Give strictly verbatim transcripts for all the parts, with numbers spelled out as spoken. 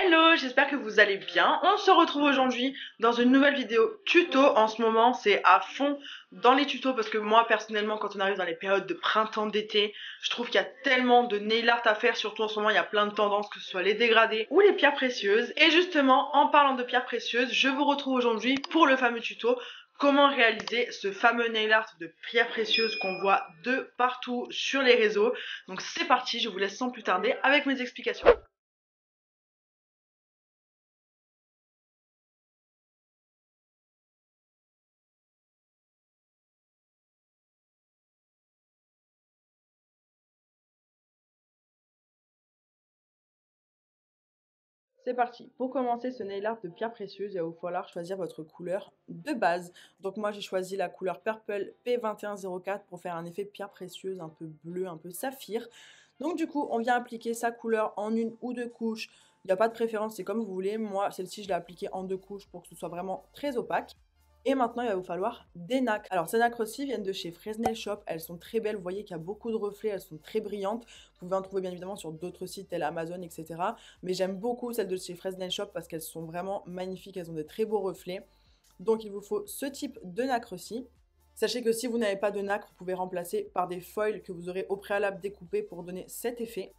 Hello, j'espère que vous allez bien. On se retrouve aujourd'hui dans une nouvelle vidéo tuto. En ce moment, c'est à fond dans les tutos parce que moi, personnellement, quand on arrive dans les périodes de printemps, d'été, je trouve qu'il y a tellement de nail art à faire. Surtout en ce moment, il y a plein de tendances, que ce soit les dégradés ou les pierres précieuses. Et justement, en parlant de pierres précieuses, je vous retrouve aujourd'hui pour le fameux tuto. Comment réaliser ce fameux nail art de pierres précieuses qu'on voit de partout sur les réseaux. Donc c'est parti, je vous laisse sans plus tarder avec mes explications. C'est parti. Pour commencer ce nail art de pierres précieuses, il va vous falloir choisir votre couleur de base. Donc moi j'ai choisi la couleur Purple P vingt et un zéro quatre pour faire un effet pierre précieuse un peu bleu, un peu saphir. Donc du coup on vient appliquer sa couleur en une ou deux couches. Il n'y a pas de préférence, c'est comme vous voulez. Moi celle-ci je l'ai appliquée en deux couches pour que ce soit vraiment très opaque. Et maintenant, il va vous falloir des nacres. Alors, ces nacres aussi viennent de chez Fraise Nail Shop. Elles sont très belles. Vous voyez qu'il y a beaucoup de reflets. Elles sont très brillantes. Vous pouvez en trouver bien évidemment sur d'autres sites tels Amazon, et cetera. Mais j'aime beaucoup celles de chez Fraise Nail Shop parce qu'elles sont vraiment magnifiques. Elles ont des très beaux reflets. Donc, il vous faut ce type de nacre-ci. Sachez que si vous n'avez pas de nacre, vous pouvez remplacer par des foils que vous aurez au préalable découpées pour donner cet effet.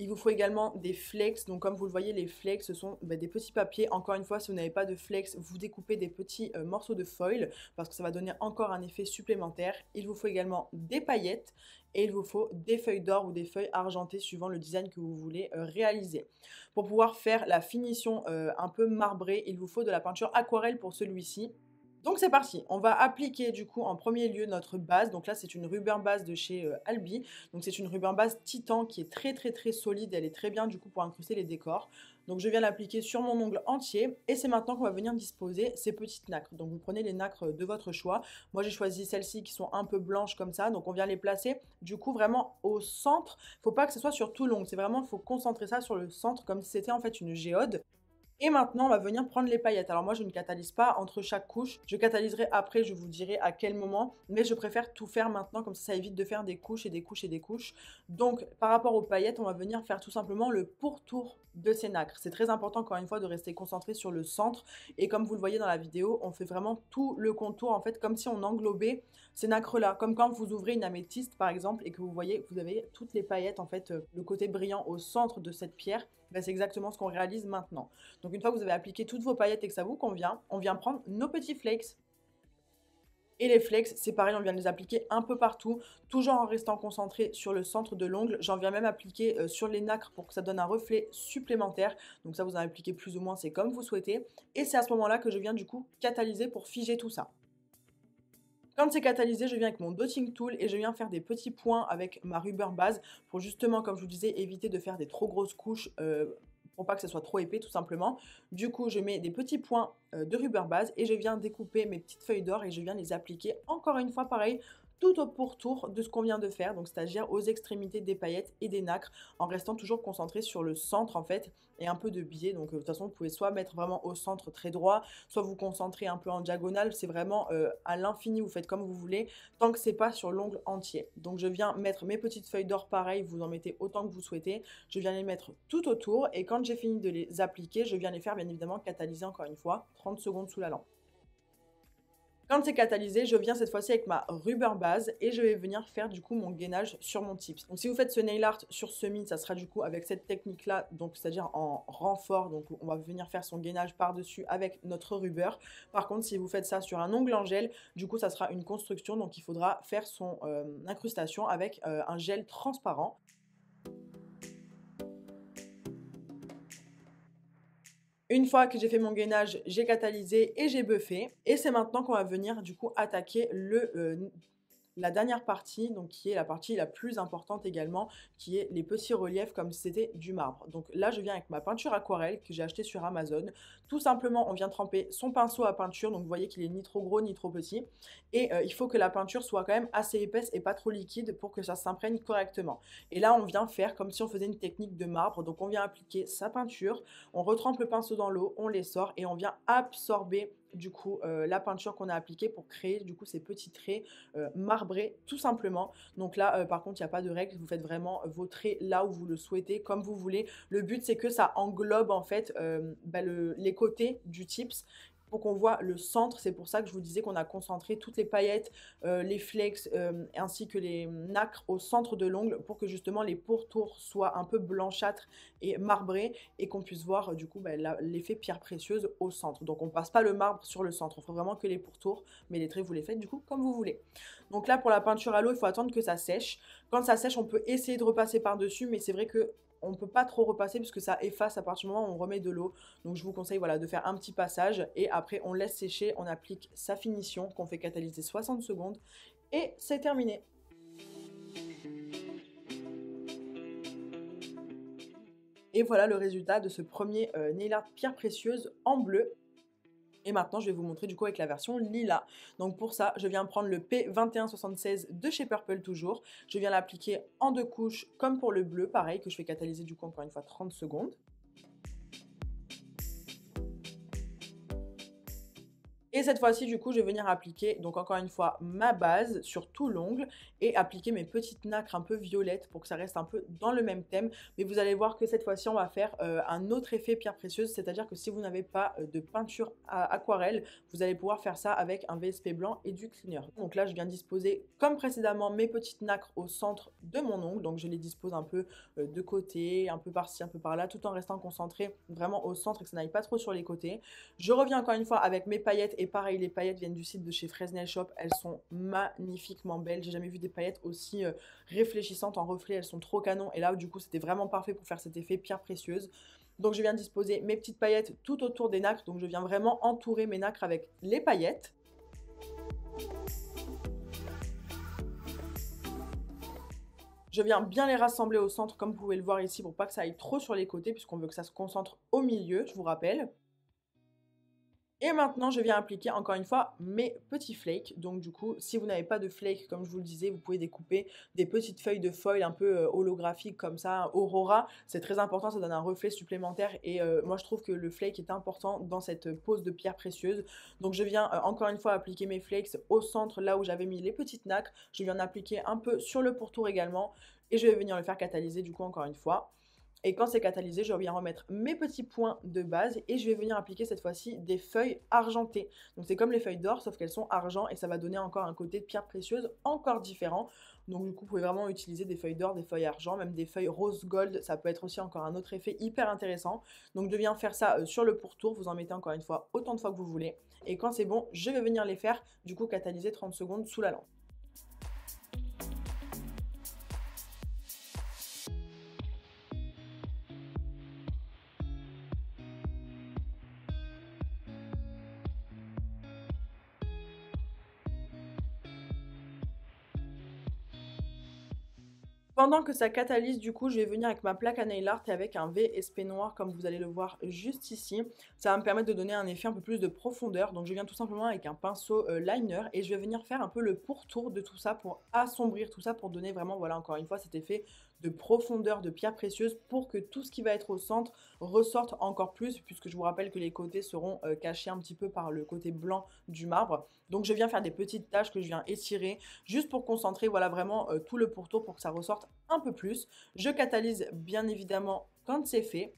Il vous faut également des flex, donc comme vous le voyez, les flex, ce sont bah, des petits papiers. Encore une fois, si vous n'avez pas de flex, vous découpez des petits euh, morceaux de foil parce que ça va donner encore un effet supplémentaire. Il vous faut également des paillettes et il vous faut des feuilles d'or ou des feuilles argentées suivant le design que vous voulez euh, réaliser. Pour pouvoir faire la finition euh, un peu marbrée, il vous faut de la peinture aquarelle pour celui-ci. Donc c'est parti, on va appliquer du coup en premier lieu notre base. Donc là c'est une ruban base de chez euh, Albi. Donc c'est une ruban base Titan qui est très très très solide, elle est très bien du coup pour incruster les décors. Donc je viens l'appliquer sur mon ongle entier et c'est maintenant qu'on va venir disposer ces petites nacres. Donc vous prenez les nacres de votre choix. Moi j'ai choisi celles-ci qui sont un peu blanches comme ça, donc on vient les placer du coup vraiment au centre. Il ne faut pas que ce soit sur tout l'ongle, c'est vraiment, il faut concentrer ça sur le centre comme si c'était en fait une géode. Et maintenant, on va venir prendre les paillettes. Alors moi, je ne catalyse pas entre chaque couche. Je catalyserai après, je vous dirai à quel moment. Mais je préfère tout faire maintenant, comme ça, ça évite de faire des couches et des couches et des couches. Donc, par rapport aux paillettes, on va venir faire tout simplement le pourtour de ces nacres. C'est très important, encore une fois, de rester concentré sur le centre. Et comme vous le voyez dans la vidéo, on fait vraiment tout le contour, en fait, comme si on englobait ces nacres-là. Comme quand vous ouvrez une améthyste, par exemple, et que vous voyez que vous avez toutes les paillettes, en fait, le côté brillant au centre de cette pierre. Ben c'est exactement ce qu'on réalise maintenant. Donc une fois que vous avez appliqué toutes vos paillettes et que ça vous convient, on vient prendre nos petits flakes. Et les flakes, c'est pareil, on vient les appliquer un peu partout, toujours en restant concentré sur le centre de l'ongle. J'en viens même appliquer sur les nacres pour que ça donne un reflet supplémentaire. Donc ça, vous en appliquez plus ou moins, c'est comme vous souhaitez. Et c'est à ce moment-là que je viens du coup catalyser pour figer tout ça. Quand c'est catalysé, je viens avec mon dotting tool et je viens faire des petits points avec ma rubber base pour justement, comme je vous disais, éviter de faire des trop grosses couches euh, pour pas que ce soit trop épais tout simplement. Du coup, je mets des petits points euh, de rubber base et je viens découper mes petites feuilles d'or et je viens les appliquer encore une fois pareil tout au pourtour de ce qu'on vient de faire, donc c'est-à-dire aux extrémités des paillettes et des nacres, en restant toujours concentré sur le centre en fait, et un peu de biais. Donc de toute façon, vous pouvez soit mettre vraiment au centre très droit, soit vous concentrer un peu en diagonale, c'est vraiment euh, à l'infini, vous faites comme vous voulez, tant que c'est pas sur l'ongle entier. Donc je viens mettre mes petites feuilles d'or pareil, vous en mettez autant que vous souhaitez, je viens les mettre tout autour, et quand j'ai fini de les appliquer, je viens les faire bien évidemment catalyser encore une fois, trente secondes sous la lampe. Quand c'est catalysé, je viens cette fois-ci avec ma rubber base et je vais venir faire du coup mon gainage sur mon tips. Donc si vous faites ce nail art sur semi, ça sera du coup avec cette technique-là, donc c'est-à-dire en renfort, donc on va venir faire son gainage par-dessus avec notre rubber. Par contre, si vous faites ça sur un ongle en gel, du coup ça sera une construction, donc il faudra faire son euh, incrustation avec euh, un gel transparent. Une fois que j'ai fait mon gainage, j'ai catalysé et j'ai buffé. Et c'est maintenant qu'on va venir du coup attaquer le, euh, la dernière partie, donc qui est la partie la plus importante également, qui est les petits reliefs comme si c'était du marbre. Donc là, je viens avec ma peinture aquarelle que j'ai achetée sur Amazon. Tout simplement, on vient tremper son pinceau à peinture, donc vous voyez qu'il est ni trop gros ni trop petit. Et euh, il faut que la peinture soit quand même assez épaisse et pas trop liquide pour que ça s'imprègne correctement. Et là, on vient faire comme si on faisait une technique de marbre. Donc on vient appliquer sa peinture, on retrempe le pinceau dans l'eau, on les sort et on vient absorber du coup euh, la peinture qu'on a appliquée pour créer du coup ces petits traits euh, marbrés tout simplement. Donc là euh, par contre il n'y a pas de règle, vous faites vraiment vos traits là où vous le souhaitez, comme vous voulez. Le but c'est que ça englobe en fait euh, bah, le, les côtés du tips pour qu'on voit le centre. C'est pour ça que je vous disais qu'on a concentré toutes les paillettes, euh, les flex euh, ainsi que les nacres au centre de l'ongle pour que justement les pourtours soient un peu blanchâtres et marbrés et qu'on puisse voir euh, du coup bah, l'effet pierre précieuse au centre. Donc on passe pas le marbre sur le centre, on fait vraiment que les pourtours, mais les traits vous les faites du coup comme vous voulez. Donc là pour la peinture à l'eau, il faut attendre que ça sèche. Quand ça sèche, on peut essayer de repasser par dessus, mais c'est vrai que on ne peut pas trop repasser parce que ça efface à partir du moment où on remet de l'eau. Donc je vous conseille voilà, de faire un petit passage et après on laisse sécher, on applique sa finition qu'on fait catalyser soixante secondes et c'est terminé. Et voilà le résultat de ce premier euh, nail art pierre précieuse en bleu. Et maintenant, je vais vous montrer du coup avec la version lilas. Donc pour ça, je viens prendre le P vingt et un soixante-seize de chez Purple toujours. Je viens l'appliquer en deux couches comme pour le bleu, pareil, que je fais catalyser du coup encore une fois trente secondes. Et cette fois-ci, du coup, je vais venir appliquer, donc encore une fois, ma base sur tout l'ongle et appliquer mes petites nacres un peu violettes pour que ça reste un peu dans le même thème. Mais vous allez voir que cette fois-ci, on va faire euh, un autre effet pierre précieuse, c'est-à-dire que si vous n'avez pas de peinture à aquarelle, vous allez pouvoir faire ça avec un V S P blanc et du cleaner. Donc là, je viens disposer, comme précédemment, mes petites nacres au centre de mon ongle. Donc je les dispose un peu euh, de côté, un peu par-ci, un peu par-là, tout en restant concentré vraiment au centre et que ça n'aille pas trop sur les côtés. Je reviens encore une fois avec mes paillettes et pareil, les paillettes viennent du site de chez Fraise Nail Shop. Elles sont magnifiquement belles. J'ai jamais vu des paillettes aussi euh, réfléchissantes en reflet. Elles sont trop canon. Et là, du coup, c'était vraiment parfait pour faire cet effet pierre précieuse. Donc, je viens disposer mes petites paillettes tout autour des nacres. Donc, je viens vraiment entourer mes nacres avec les paillettes. Je viens bien les rassembler au centre, comme vous pouvez le voir ici, pour pas que ça aille trop sur les côtés, puisqu'on veut que ça se concentre au milieu, je vous rappelle. Et maintenant, je viens appliquer encore une fois mes petits flakes. Donc du coup, si vous n'avez pas de flakes, comme je vous le disais, vous pouvez découper des petites feuilles de foil un peu holographiques comme ça, aurora. C'est très important, ça donne un reflet supplémentaire. Et euh, moi, je trouve que le flake est important dans cette pose de pierre précieuse. Donc je viens euh, encore une fois appliquer mes flakes au centre, là où j'avais mis les petites nacres. Je viens appliquer un peu sur le pourtour également. Et je vais venir le faire catalyser du coup encore une fois. Et quand c'est catalysé, je viens remettre mes petits points de base et je vais venir appliquer cette fois-ci des feuilles argentées. Donc c'est comme les feuilles d'or, sauf qu'elles sont argent et ça va donner encore un côté de pierre précieuse encore différent. Donc du coup, vous pouvez vraiment utiliser des feuilles d'or, des feuilles argent, même des feuilles rose gold. Ça peut être aussi encore un autre effet hyper intéressant. Donc je viens faire ça sur le pourtour, vous en mettez encore une fois autant de fois que vous voulez. Et quand c'est bon, je vais venir les faire du coup catalyser trente secondes sous la lampe. Pendant que ça catalyse, du coup, je vais venir avec ma plaque à nail art et avec un V S P noir, comme vous allez le voir juste ici. Ça va me permettre de donner un effet un peu plus de profondeur. Donc, je viens tout simplement avec un pinceau euh, liner et je vais venir faire un peu le pourtour de tout ça pour assombrir tout ça, pour donner vraiment, voilà, encore une fois, cet effet de profondeur de pierre précieuse pour que tout ce qui va être au centre ressorte encore plus, puisque je vous rappelle que les côtés seront euh, cachés un petit peu par le côté blanc du marbre. Donc, je viens faire des petites taches que je viens étirer juste pour concentrer, voilà, vraiment euh, tout le pourtour pour que ça ressorte un peu plus. Je catalyse bien évidemment quand c'est fait.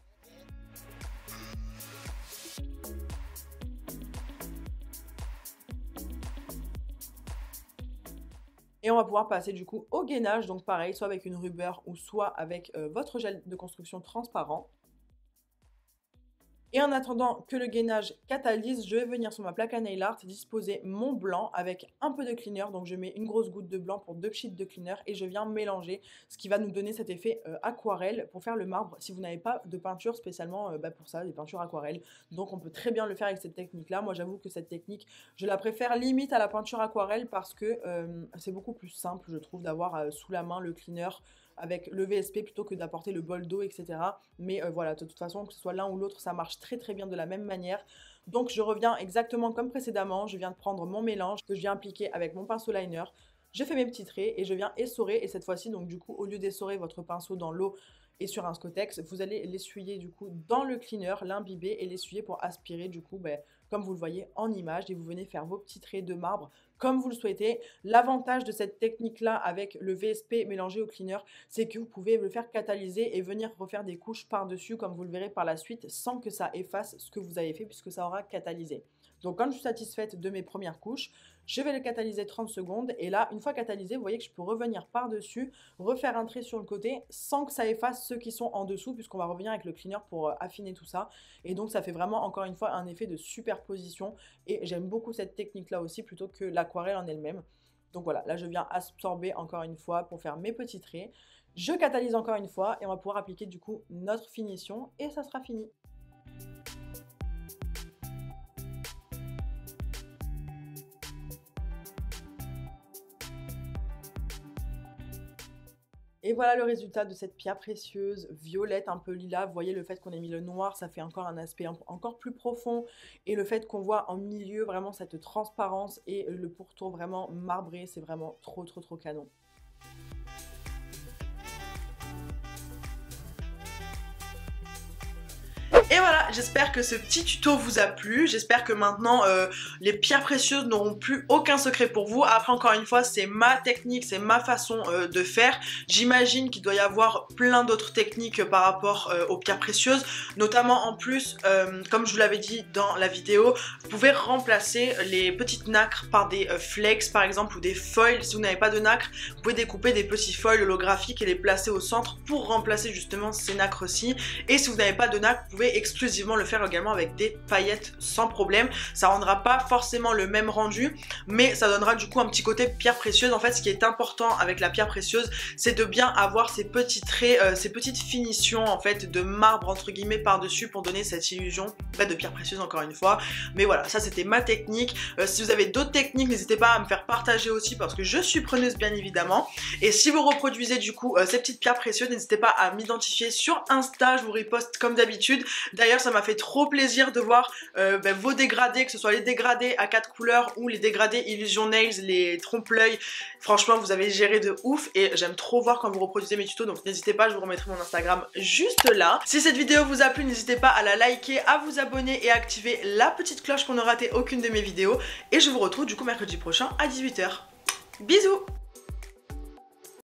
Et on va pouvoir passer du coup au gainage, donc pareil, soit avec une rubber ou soit avec euh, votre gel de construction transparent. Et en attendant que le gainage catalyse, je vais venir sur ma plaque à nail art, disposer mon blanc avec un peu de cleaner. Donc je mets une grosse goutte de blanc pour deux pchits de cleaner et je viens mélanger, ce qui va nous donner cet effet euh, aquarelle pour faire le marbre si vous n'avez pas de peinture spécialement euh, bah pour ça, des peintures aquarelles. Donc on peut très bien le faire avec cette technique-là. Moi j'avoue que cette technique, je la préfère limite à la peinture aquarelle parce que euh, c'est beaucoup plus simple, je trouve, d'avoir euh, sous la main le cleaner avec le V S P plutôt que d'apporter le bol d'eau, et cetera. Mais euh, voilà, de toute façon, que ce soit l'un ou l'autre, ça marche très très bien de la même manière. Donc je reviens exactement comme précédemment, je viens de prendre mon mélange que je viens appliquer avec mon pinceau liner, je fais mes petits traits et je viens essorer. Et cette fois-ci, donc du coup, au lieu d'essorer votre pinceau dans l'eau et sur un scotex, vous allez l'essuyer du coup dans le cleaner, l'imbiber et l'essuyer pour aspirer du coup, ben, comme vous le voyez en image, et vous venez faire vos petits traits de marbre comme vous le souhaitez. L'avantage de cette technique-là avec le V S P mélangé au cleaner, c'est que vous pouvez le faire catalyser et venir refaire des couches par-dessus, comme vous le verrez par la suite, sans que ça efface ce que vous avez fait puisque ça aura catalysé. Donc quand je suis satisfaite de mes premières couches, je vais le catalyser trente secondes et là, une fois catalysé, vous voyez que je peux revenir par-dessus, refaire un trait sur le côté sans que ça efface ceux qui sont en dessous puisqu'on va revenir avec le cleaner pour affiner tout ça. Et donc ça fait vraiment encore une fois un effet de superposition et j'aime beaucoup cette technique-là aussi plutôt que l'aquarelle en elle-même. Donc voilà, là je viens absorber encore une fois pour faire mes petits traits. Je catalyse encore une fois et on va pouvoir appliquer du coup notre finition et ça sera fini. Et voilà le résultat de cette pierre précieuse, violette, un peu lilas. Vous voyez le fait qu'on ait mis le noir, ça fait encore un aspect encore plus profond. Et le fait qu'on voit en milieu vraiment cette transparence et le pourtour vraiment marbré, c'est vraiment trop trop trop canon. Et voilà, j'espère que ce petit tuto vous a plu. J'espère que maintenant, euh, les pierres précieuses n'auront plus aucun secret pour vous. Après, encore une fois, c'est ma technique, c'est ma façon euh, de faire. J'imagine qu'il doit y avoir plein d'autres techniques par rapport euh, aux pierres précieuses. Notamment, en plus, euh, comme je vous l'avais dit dans la vidéo, vous pouvez remplacer les petites nacres par des euh, flakes, par exemple, ou des foils. Si vous n'avez pas de nacre, vous pouvez découper des petits foils holographiques et les placer au centre pour remplacer justement ces nacres-ci. Et si vous n'avez pas de nacre, vous pouvez exclusivement le faire également avec des paillettes sans problème. Ça rendra pas forcément le même rendu, mais ça donnera du coup un petit côté pierre précieuse. En fait, ce qui est important avec la pierre précieuse, c'est de bien avoir ces petits traits, euh, ces petites finitions en fait de marbre entre guillemets par-dessus pour donner cette illusion bah, de pierre précieuse encore une fois. Mais voilà, ça c'était ma technique. Euh, si vous avez d'autres techniques, n'hésitez pas à me faire partager aussi parce que je suis preneuse bien évidemment. Et si vous reproduisez du coup euh, ces petites pierres précieuses, n'hésitez pas à m'identifier sur Insta, je vous riposte comme d'habitude. D'ailleurs, ça m'a fait trop plaisir de voir euh, ben, vos dégradés, que ce soit les dégradés à quatre couleurs ou les dégradés Illusion Nails, les trompe-l'œil. Franchement, vous avez géré de ouf et j'aime trop voir quand vous reproduisez mes tutos. Donc n'hésitez pas, je vous remettrai mon Instagram juste là. Si cette vidéo vous a plu, n'hésitez pas à la liker, à vous abonner et à activer la petite cloche pour ne rater aucune de mes vidéos. Et je vous retrouve du coup mercredi prochain à dix-huit heures. Bisous!